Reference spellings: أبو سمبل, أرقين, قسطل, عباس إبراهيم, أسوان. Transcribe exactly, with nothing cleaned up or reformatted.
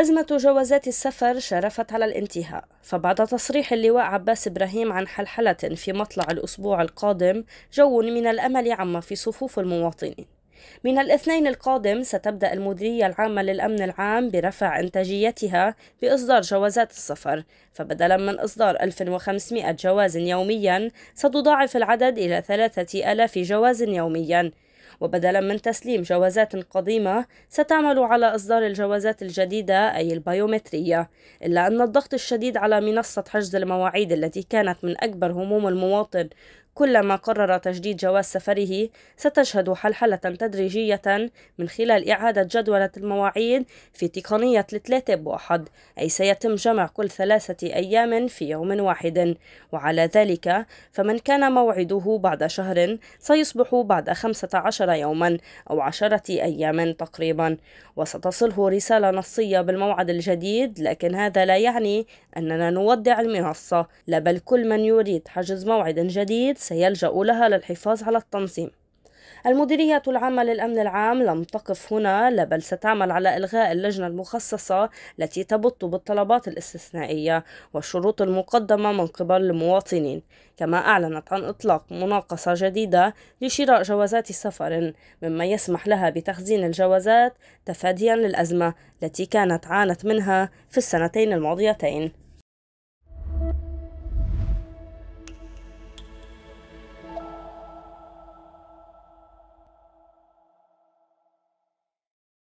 أزمة جوازات السفر شرفت على الانتهاء، فبعد تصريح اللواء عباس إبراهيم عن حلحلة في مطلع الأسبوع القادم جو من الأمل عما في صفوف المواطنين. من الاثنين القادم ستبدأ المديرية العامة للأمن العام برفع إنتاجيتها بإصدار جوازات السفر، فبدلا من إصدار ألف وخمسمئة جواز يوميا ستضاعف العدد إلى ثلاثة آلاف جواز يوميا، وبدلا من تسليم جوازات قديمة ستعمل على إصدار الجوازات الجديدة أي البيومترية. إلا أن الضغط الشديد على منصة حجز المواعيد التي كانت من أكبر هموم المواطن كلما قرر تجديد جواز سفره ستشهد حلحلة تدريجية من خلال إعادة جدولة المواعيد في تقنية الثلاثة بواحد، أي سيتم جمع كل ثلاثة أيام في يوم واحد، وعلى ذلك فمن كان موعده بعد شهر سيصبح بعد خمسة عشر يوما أو عشرة أيام تقريبا، وستصله رسالة نصية بالموعد الجديد. لكن هذا لا يعني أننا نودع المنصة، لا بل كل من يريد حجز موعد جديد سيلجأ لها للحفاظ على التنظيم. المديرية العامة للأمن العام لم تقف هنا، لا بل ستعمل على إلغاء اللجنة المخصصة التي تبط بالطلبات الاستثنائية والشروط المقدمة من قبل المواطنين، كما أعلنت عن إطلاق مناقصة جديدة لشراء جوازات سفر، مما يسمح لها بتخزين الجوازات تفاديا للأزمة التي كانت عانت منها في السنتين الماضيتين.